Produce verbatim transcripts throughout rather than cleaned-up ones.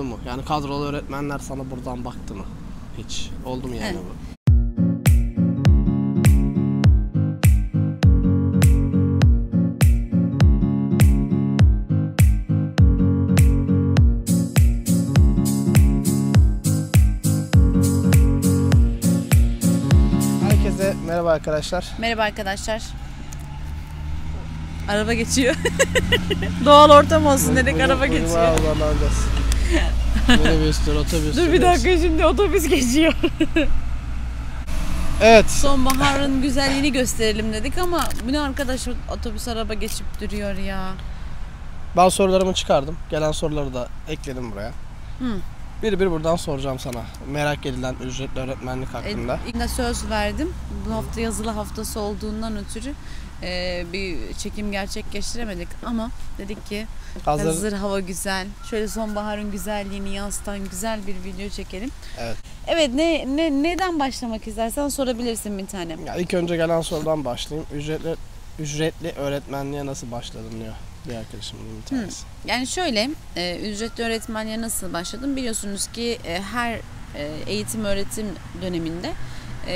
tuttu mu? Yani kadrolu öğretmenler sana buradan baktı mı? Hiç oldu mu yani evet. bu? Merhaba arkadaşlar. Merhaba arkadaşlar. Araba geçiyor. Doğal ortam olsun dedik, uyum, araba uyum, geçiyor. Valla alacağız. Minibüstür, otobüstür. Dur bir dakika, şimdi otobüs geçiyor. Evet. Sonbaharın güzelliğini gösterelim dedik ama bu ne arkadaş, otobüs araba geçip duruyor ya. Ben sorularımı çıkardım. Gelen soruları da ekledim buraya. Hı. Bir bir buradan soracağım sana merak edilen ücretli öğretmenlik hakkında. E, yine söz verdim. Bu hafta yazılı haftası olduğundan ötürü e, bir çekim gerçekleştiremedik ama dedik ki hazır, hazır hava güzel. Şöyle sonbaharın güzelliğini yansıtan güzel bir video çekelim. Evet. Evet, ne, ne neden başlamak istersen sorabilirsin bir tane. Ya ilk önce gelen sorudan başlayayım. Ücretli ücretli öğretmenliğe nasıl başladın diyor. Bir arkadaşımın bir tanesi. Yani şöyle, e, ücretli öğretmenliğe nasıl başladım? Biliyorsunuz ki e, her e, eğitim öğretim döneminde e,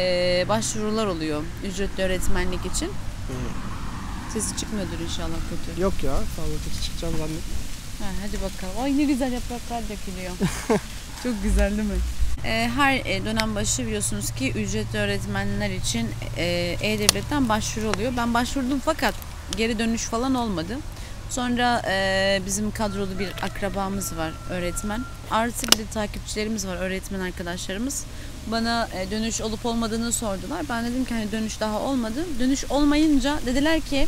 başvurular oluyor ücretli öğretmenlik için. Hı. Sesi çıkmıyordur inşallah kötü. Yok ya, sağlıklı çıkacağım zannetmiyorum. Ha, hadi bakalım. Ay ne güzel yapraklar dökülüyor. Çok güzel değil mi? E, her dönem başı biliyorsunuz ki ücretli öğretmenler için E-Devlet'ten başvuru oluyor. Ben başvurdum fakat geri dönüş falan olmadı. Sonra e, bizim kadrolu bir akrabamız var öğretmen. Artı bir de takipçilerimiz var, öğretmen arkadaşlarımız. Bana e, dönüş olup olmadığını sordular. Ben dedim ki hani dönüş daha olmadı. Dönüş olmayınca dediler ki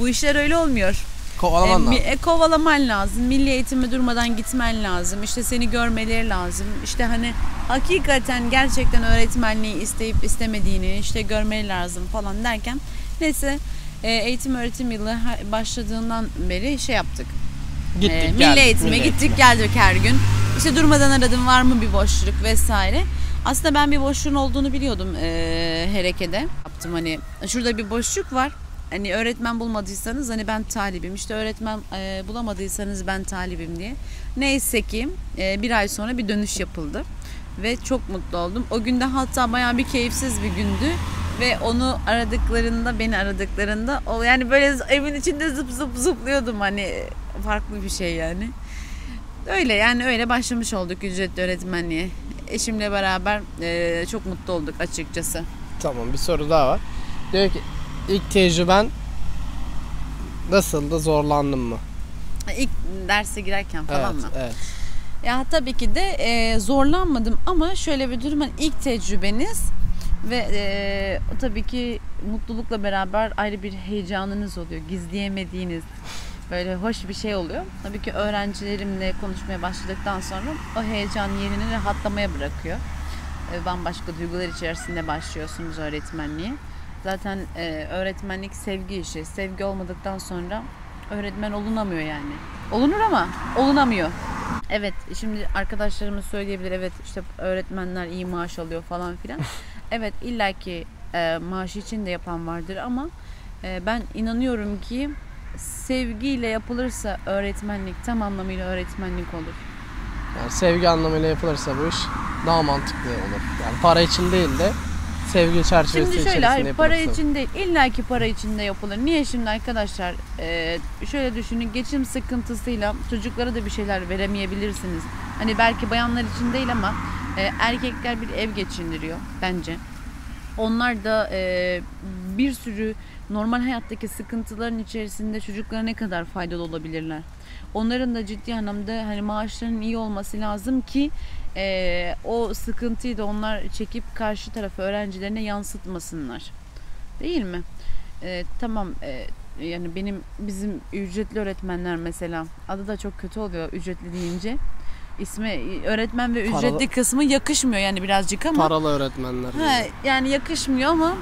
bu işler öyle olmuyor. Kovalaman e, lazım. E, kovalaman lazım. Milli eğitime durmadan gitmen lazım. İşte seni görmeleri lazım. İşte hani hakikaten gerçekten öğretmenliği isteyip istemediğini işte görmeleri lazım falan derken. Neyse. Eğitim öğretim yılı başladığından beri şey yaptık. Gittik, e, milli geldik, eğitime milli gittik eğitime. geldik her gün. İşte durmadan aradım, var mı bir boşluk vesaire. Aslında ben bir boşluğun olduğunu biliyordum e, Hereke'de. Yaptım hani şurada bir boşluk var. Hani öğretmen bulmadıysanız hani ben talibim. İşte öğretmen e, bulamadıysanız ben talibim diye. Neyse ki e, bir ay sonra bir dönüş yapıldı. Ve çok mutlu oldum. O günde hatta bayağı bir keyifsiz bir gündü. Ve onu aradıklarında, beni aradıklarında o yani böyle evin içinde zıp zıp zıplıyordum, hani farklı bir şey yani. Öyle yani öyle başlamış olduk ücretli öğretmenliğe. Eşimle beraber e, çok mutlu olduk açıkçası. Tamam, bir soru daha var. Diyor ki ilk tecrüben nasıldı, zorlandın mı? İlk derse girerken falan evet, mı? Evet. Ya tabii ki de e, zorlanmadım ama şöyle bir durum, hani ilk tecrübeniz ve e, o tabii ki mutlulukla beraber ayrı bir heyecanınız oluyor. Gizleyemediğiniz böyle hoş bir şey oluyor. Tabii ki öğrencilerimle konuşmaya başladıktan sonra o heyecan yerini rahatlamaya bırakıyor. E, bambaşka duygular içerisinde başlıyorsunuz öğretmenliğe. Zaten e, öğretmenlik sevgi işi. Sevgi olmadıktan sonra öğretmen olunamıyor yani. Olunur ama olunamıyor. Evet, şimdi arkadaşlarımız söyleyebilir, evet işte öğretmenler iyi maaş alıyor falan filan. Evet, illaki e, maaş için de yapan vardır ama e, ben inanıyorum ki sevgiyle yapılırsa öğretmenlik, tam anlamıyla öğretmenlik olur. Yani sevgi anlamıyla yapılırsa bu iş daha mantıklı olur. Yani para için değil de sevgi çerçevesi içerisinde yapılır. Şimdi şöyle, hayır, para için değil, illaki para için de yapılır. Niye şimdi arkadaşlar? E, şöyle düşünün, geçim sıkıntısıyla çocuklara da bir şeyler veremeyebilirsiniz. Hani belki bayanlar için değil ama Ee, erkekler bir ev geçindiriyor bence. Onlar da e, bir sürü normal hayattaki sıkıntıların içerisinde çocuklara ne kadar faydalı olabilirler. Onların da ciddi anlamda hani maaşlarının iyi olması lazım ki e, o sıkıntıyı da onlar çekip karşı tarafı öğrencilerine yansıtmasınlar. Değil mi? E, tamam. E, yani benim bizim ücretli öğretmenler mesela, adı da çok kötü oluyor ücretli deyince. İsmi öğretmen ve ücretli paralı kısmı yakışmıyor yani birazcık ama. Paralı öğretmenler. He, yani yakışmıyor ama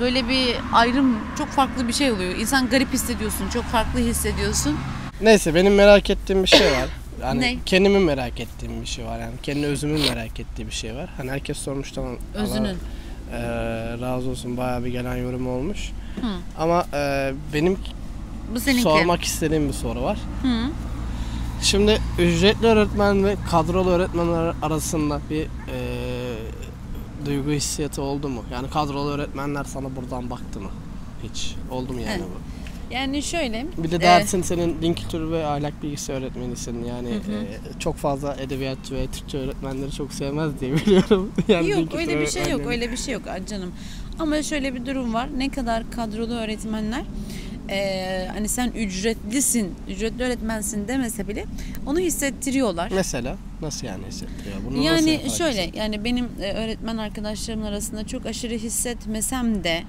böyle bir ayrım, çok farklı bir şey oluyor. İnsan garip hissediyorsun, çok farklı hissediyorsun. Neyse, benim merak ettiğim bir şey var. Yani ne? Kendimi merak ettiğim bir şey var. Yani kendi özümün merak ettiği bir şey var. Hani herkes sormuş, tamam. Özünün. E, razı olsun, bayağı bir gelen yorum olmuş. Hı. Ama e, benim bu sormak istediğim bir soru var. Hı. Şimdi ücretli öğretmen ve kadrolu öğretmenler arasında bir ee, duygu hissiyatı oldu mu? Yani kadrolu öğretmenler sana buradan baktı mı? Hiç oldu mu yani evet. bu? Yani şöyle. Bir de dersin e... senin din kültürü ve ahlak bilgisi öğretmenisin. Yani hı hı. E, çok fazla edebiyat ve Türkçe öğretmenleri çok sevmez diye biliyorum. Yani yok öyle bir şey yok öyle bir şey yok canım. Ama şöyle bir durum var. Ne kadar kadrolu öğretmenler Ee, hani sen ücretlisin, ücretli öğretmensin demese bile onu hissettiriyorlar. Mesela nasıl yani hissettiriyor? Bunu yani nasıl şöyle yani benim öğretmen arkadaşlarımın arasında çok aşırı hissetmesem de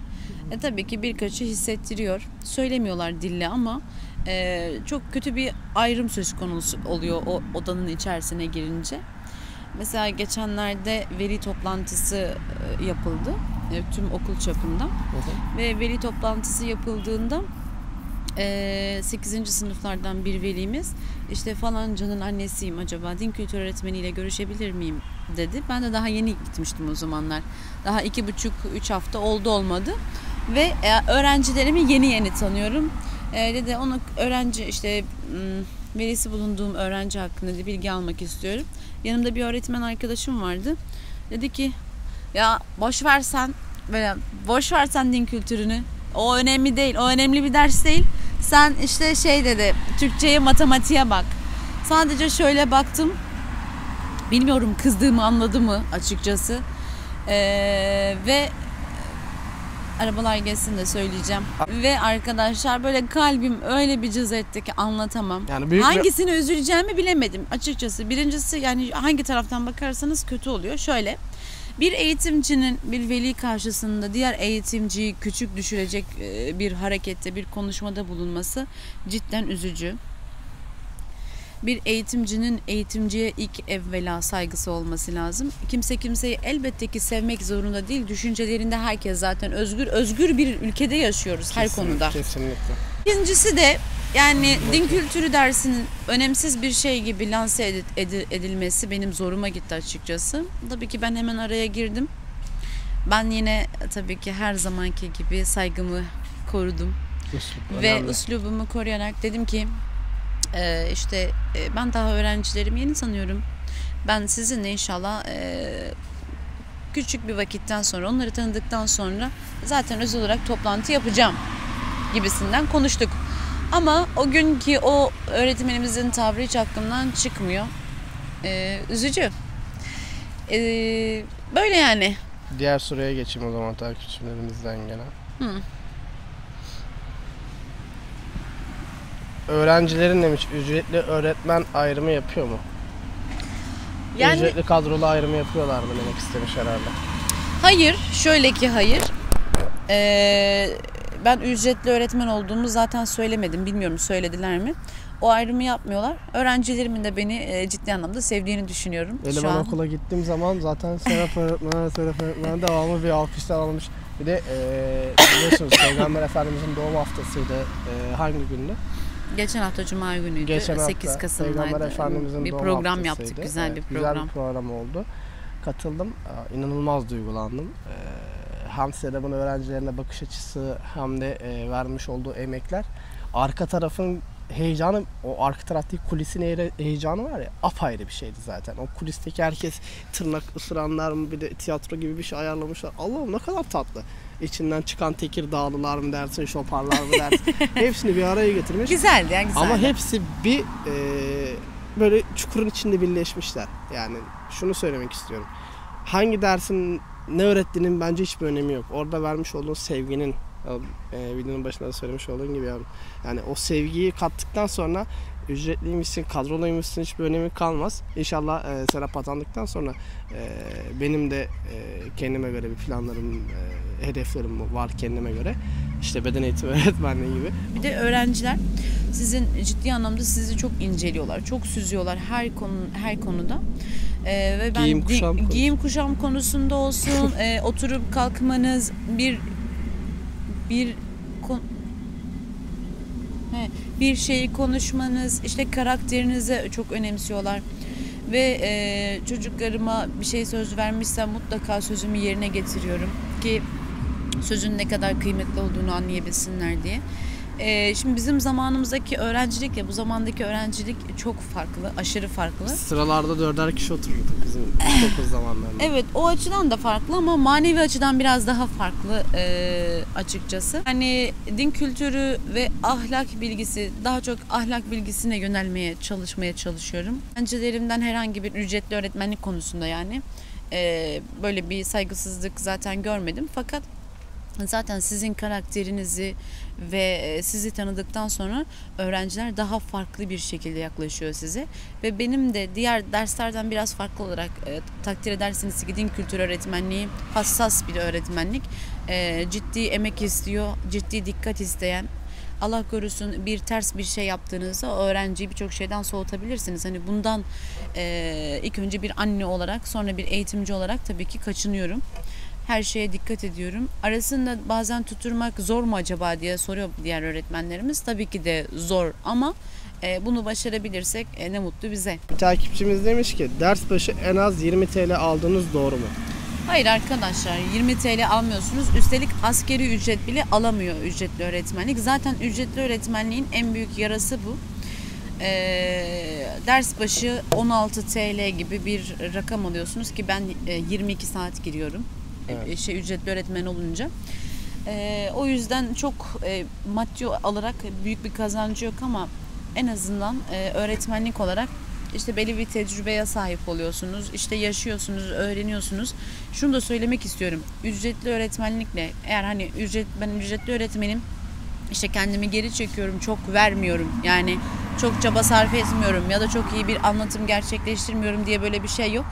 e, tabii ki birkaçı hissettiriyor. Söylemiyorlar dille ama e, çok kötü bir ayrım söz konusu oluyor o odanın içerisine girince. Mesela geçenlerde veli toplantısı yapıldı. Tüm okul çapında. Evet. Ve veli toplantısı yapıldığında sekizinci sınıflardan bir velimiz işte falancanın annesiyim acaba din kültürü öğretmeniyle görüşebilir miyim dedi. Ben de daha yeni gitmiştim o zamanlar. Daha iki buçuk üç hafta oldu olmadı. Ve öğrencilerimi yeni yeni tanıyorum. Dedi ona öğrenci işte velisi bulunduğum öğrenci hakkında bilgi almak istiyorum. Yanımda bir öğretmen arkadaşım vardı. Dedi ki ya boş versen böyle boş versen din kültürünü. O önemli değil. O önemli bir ders değil. Sen işte şey dedi. Türkçeye, matematiğe bak. Sadece şöyle baktım. Bilmiyorum kızdığımı anladı mı açıkçası. Ee, ve arabalar gelsin de söyleyeceğim. Ve arkadaşlar böyle kalbim öyle bir cız etti ki anlatamam. Yani hangisini bir... üzüleceğimi bilemedim açıkçası. Birincisi yani hangi taraftan bakarsanız kötü oluyor. Şöyle. Bir eğitimcinin bir veli karşısında diğer eğitimciyi küçük düşürecek bir harekette, bir konuşmada bulunması cidden üzücü. Bir eğitimcinin eğitimciye ilk evvela saygısı olması lazım. Kimse kimseyi elbette ki sevmek zorunda değil. Düşüncelerinde herkes zaten özgür. Özgür bir ülkede yaşıyoruz kesinlikle, her konuda. Kesinlikle. İkincisi de yani din kültürü dersinin önemsiz bir şey gibi lanse edilmesi benim zoruma gitti açıkçası. Tabii ki ben hemen araya girdim. Ben yine tabii ki her zamanki gibi saygımı korudum. Üslub, ve üslubumu koruyarak dedim ki e, işte e, ben daha öğrencilerimi yeni tanıyorum. Ben sizinle inşallah e, küçük bir vakitten sonra onları tanıdıktan sonra zaten özel olarak toplantı yapacağım gibisinden konuştuk. Ama o günkü o öğretmenimizin tavrı hiç aklımdan çıkmıyor. Ee, üzücü. Ee, böyle yani. Diğer soruya geçeyim o zaman takipçilerimizden gelen. Hı. Öğrencilerin demiş ücretli öğretmen ayrımı yapıyor mu? Yani... Ücretli kadrolu ayrımı yapıyorlar mı demek istemiş herhalde. Hayır. Şöyle ki hayır. Eee... Ben ücretli öğretmen olduğumu zaten söylemedim. Bilmiyorum söylediler mi? O ayrımı yapmıyorlar. Öğrencilerimin de beni ciddi anlamda sevdiğini düşünüyorum. Öyle ben an... okula gittiğim zaman zaten Serap öğretmen, Serap öğretmen devamlı bir alkışlar almış. Bir de e, biliyorsunuz Peygamber Efendimiz'in doğum haftasıydı. E, hangi gündü? Geçen hafta Cuma günüydü. Geçen hafta sekiz Kasım'daydı. Peygamber Efendimiz'in bir doğum program haftasıydı. Yaptık. Güzel evet, bir program. Güzel bir program oldu. Katıldım. İnanılmaz duygulandım. E, Hem Serap'ın öğrencilerine bakış açısı hem de e, vermiş olduğu emekler. Arka tarafın heyecanı, o arka taraftaki kulisin he heyecanı var ya apayrı bir şeydi zaten. O kulisteki herkes tırnak ısıranlar mı bir de tiyatro gibi bir şey ayarlamışlar. Allah'ım ne kadar tatlı. İçinden çıkan Tekirdağlılar mı dersin, şoparlar mı dersin. Hepsini bir araya getirmiş. Güzeldi yani güzeldi. Ama hepsi bir e, böyle çukurun içinde birleşmişler. Yani şunu söylemek istiyorum. Hangi dersin ne öğrettiğinin bence hiçbir önemi yok. Orada vermiş olduğun sevginin, e, videonun başında da söylemiş olduğun gibi yavrum. Yani o sevgiyi kattıktan sonra ücretliymişsin, kadroluymişsin hiçbir önemi kalmaz. İnşallah e, Serap atandıktan sonra e, benim de e, kendime göre bir planlarım, e, hedeflerim var kendime göre. İşte beden eğitimi öğretmenliği gibi. Bir de öğrenciler sizin ciddi anlamda sizi çok inceliyorlar, çok süzüyorlar her konu her konuda. Ee, ve ben giyim kuşam, di, giyim kuşam konusunda olsun, e, oturup kalkmanız bir bir kon, he, bir şeyi konuşmanız, işte karakterinize çok önemsiyorlar ve e, çocuklarıma bir şey söz vermişsem mutlaka sözümü yerine getiriyorum ki sözün ne kadar kıymetli olduğunu anlayabilsinler diye. Ee, şimdi bizim zamanımızdaki öğrencilikle bu zamandaki öğrencilik çok farklı, aşırı farklı. Sıralarda dörder kişi otururduk bizim okul zamanlarında. Evet, o açıdan da farklı ama manevi açıdan biraz daha farklı e, açıkçası. Hani din kültürü ve ahlak bilgisi, daha çok ahlak bilgisine yönelmeye çalışmaya çalışıyorum. Öğrencilerimden herhangi bir ücretli öğretmenlik konusunda yani e, böyle bir saygısızlık zaten görmedim fakat zaten sizin karakterinizi ve sizi tanıdıktan sonra öğrenciler daha farklı bir şekilde yaklaşıyor size. Ve benim de diğer derslerden biraz farklı olarak e, takdir edersiniz ki din kültürü öğretmenliği hassas bir öğretmenlik. E, ciddi emek istiyor, ciddi dikkat isteyen. Allah korusun bir ters bir şey yaptığınızda öğrenciyi birçok şeyden soğutabilirsiniz. Hani bundan e, ilk önce bir anne olarak sonra bir eğitimci olarak tabii ki kaçınıyorum. Her şeye dikkat ediyorum. Arasında bazen tutturmak zor mu acaba diye soruyor diğer öğretmenlerimiz. Tabii ki de zor ama bunu başarabilirsek ne mutlu bize. Bir takipçimiz demiş ki ders başı en az yirmi T L aldınız, doğru mu? Hayır arkadaşlar, yirmi T L almıyorsunuz. Üstelik asgari ücret bile alamıyor ücretli öğretmenlik. Zaten ücretli öğretmenliğin en büyük yarası bu. Ee, ders başı on altı T L gibi bir rakam alıyorsunuz ki ben yirmi iki saat giriyorum. Evet. Şey, ücretli öğretmen olunca e, o yüzden çok e, maddi olarak büyük bir kazancı yok ama en azından e, öğretmenlik olarak işte belli bir tecrübeye sahip oluyorsunuz, işte yaşıyorsunuz, öğreniyorsunuz. Şunu da söylemek istiyorum, ücretli öğretmenlikle eğer hani ücret, ben ücretli öğretmenim işte kendimi geri çekiyorum, çok vermiyorum yani çok çaba sarf etmiyorum ya da çok iyi bir anlatım gerçekleştirmiyorum diye böyle bir şey yok.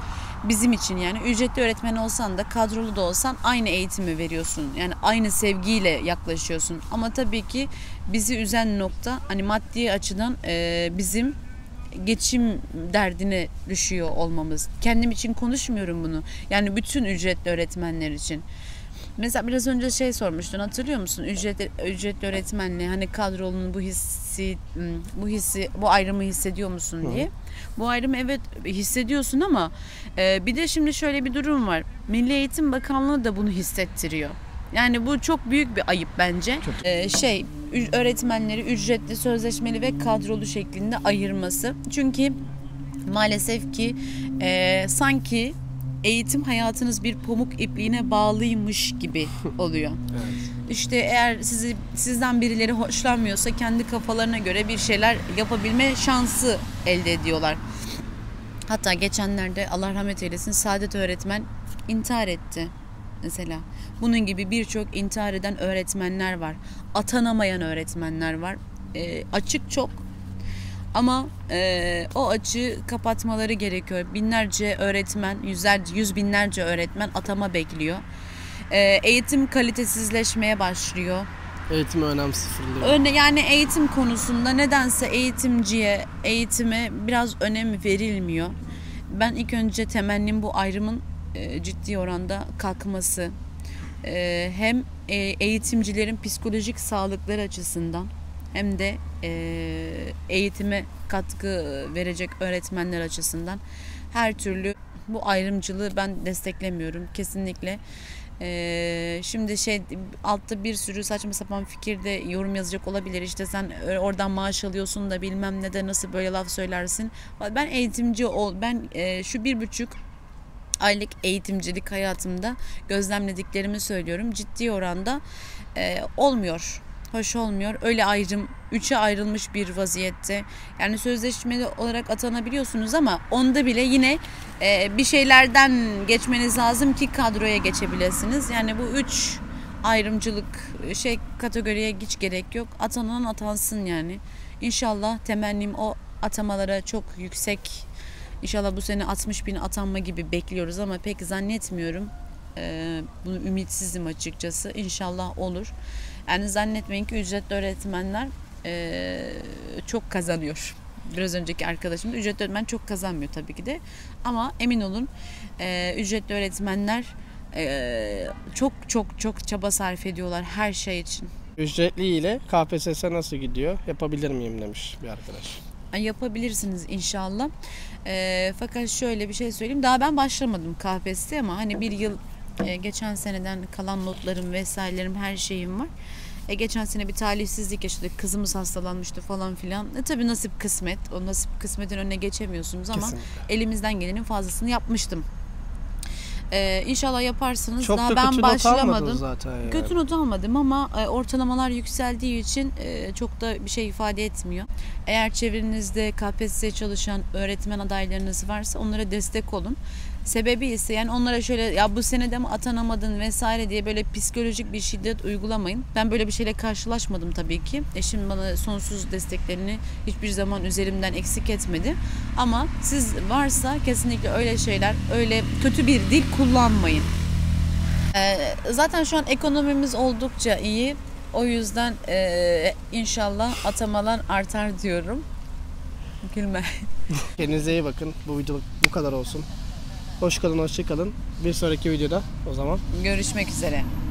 Bizim için yani ücretli öğretmen olsan da kadrolu da olsan aynı eğitimi veriyorsun. Yani aynı sevgiyle yaklaşıyorsun. Ama tabii ki bizi üzen nokta hani maddi açıdan e, bizim geçim derdine düşüyor olmamız. Kendim için konuşmuyorum bunu. Yani bütün ücretli öğretmenler için. Mesela biraz önce şey sormuştun, hatırlıyor musun? Ücretli, ücretli öğretmenle hani kadrolunun bu hissi, bu hissi, bu ayrımı hissediyor musun diye. Hı. Bu ayrımı evet hissediyorsun ama e, bir de şimdi şöyle bir durum var. Milli Eğitim Bakanlığı da bunu hissettiriyor. Yani bu çok büyük bir ayıp bence. E, şey öğretmenleri ücretli, sözleşmeli ve kadrolu şeklinde ayırması. Çünkü maalesef ki e, sanki eğitim hayatınız bir pamuk ipliğine bağlıymış gibi oluyor. Evet. İşte eğer sizi sizden birileri hoşlanmıyorsa kendi kafalarına göre bir şeyler yapabilme şansı elde ediyorlar. Hatta geçenlerde Allah rahmet eylesin Saadet öğretmen intihar etti mesela. Bunun gibi birçok intihar eden öğretmenler var. Atanamayan öğretmenler var. E, açık çok. Ama e, o açığı kapatmaları gerekiyor. Binlerce öğretmen, yüzlerce, yüz binlerce öğretmen atama bekliyor. E, eğitim kalitesizleşmeye başlıyor. Eğitim önem sıfırlıyor. Yani eğitim konusunda nedense eğitimciye, eğitime biraz önem verilmiyor. Ben ilk önce temennim bu ayrımın e, ciddi oranda kalkması. E, hem e, eğitimcilerin psikolojik sağlıkları açısından hem de e, eğitime katkı verecek öğretmenler açısından her türlü bu ayrımcılığı ben desteklemiyorum kesinlikle. E, şimdi şey altta bir sürü saçma sapan fikirde yorum yazacak olabilir, işte sen oradan maaş alıyorsun da bilmem ne de nasıl böyle laf söylersin. Ben eğitimci ol, ben e, şu bir buçuk aylık eğitimcilik hayatımda gözlemlediklerimi söylüyorum, ciddi oranda e, olmuyor. Hoş olmuyor. Öyle ayrım, üçe ayrılmış bir vaziyette. Yani sözleşmeli olarak atanabiliyorsunuz ama onda bile yine e, bir şeylerden geçmeniz lazım ki kadroya geçebilirsiniz. Yani bu üç ayrımcılık şey kategoriye hiç gerek yok. Atanan atansın yani. İnşallah temennim o atamalara çok yüksek. İnşallah bu sene altmış bin atanma gibi bekliyoruz ama pek zannetmiyorum. Ee, bunu ümitsizim açıkçası. İnşallah olur. Yani zannetmeyin ki ücretli öğretmenler e, çok kazanıyor. Biraz önceki arkadaşım da ücretli öğretmen çok kazanmıyor tabii ki de. Ama emin olun e, ücretli öğretmenler e, çok çok çok çaba sarf ediyorlar her şey için. Ücretli ile K P S S nasıl gidiyor? Yapabilir miyim demiş bir arkadaş. Yapabilirsiniz inşallah. E, fakat şöyle bir şey söyleyeyim. Daha ben başlamadım K P S S ama hani bir yıl Ee, geçen seneden kalan notlarım vesairelerim her şeyim var. E, geçen sene bir talihsizlik yaşadık. Kızımız hastalanmıştı falan filan. E, tabii nasip kısmet. O nasip kısmetin önüne geçemiyorsunuz ama kesinlikle elimizden gelenin fazlasını yapmıştım. Ee, inşallah yaparsınız. Çok daha da ben başlamadım. Zaten yani. Kötü not almadım ama e, ortalamalar yükseldiği için e, çok da bir şey ifade etmiyor. Eğer çevrenizde K P S S'ye çalışan öğretmen adaylarınız varsa onlara destek olun. Sebebi ise yani onlara şöyle ya bu senede mi atanamadın vesaire diye böyle psikolojik bir şiddet uygulamayın. Ben böyle bir şeyle karşılaşmadım tabii ki. Eşim bana sonsuz desteklerini hiçbir zaman üzerimden eksik etmedi. Ama siz varsa kesinlikle öyle şeyler, öyle kötü bir dil kullanmayın. Ee, zaten şu an ekonomimiz oldukça iyi. O yüzden e, inşallah atamalar artar diyorum. Gülme. Kendinize iyi bakın. Bu videoluk bu kadar olsun. Hoş kalın, hoşça kalın. Bir sonraki videoda o zaman görüşmek üzere.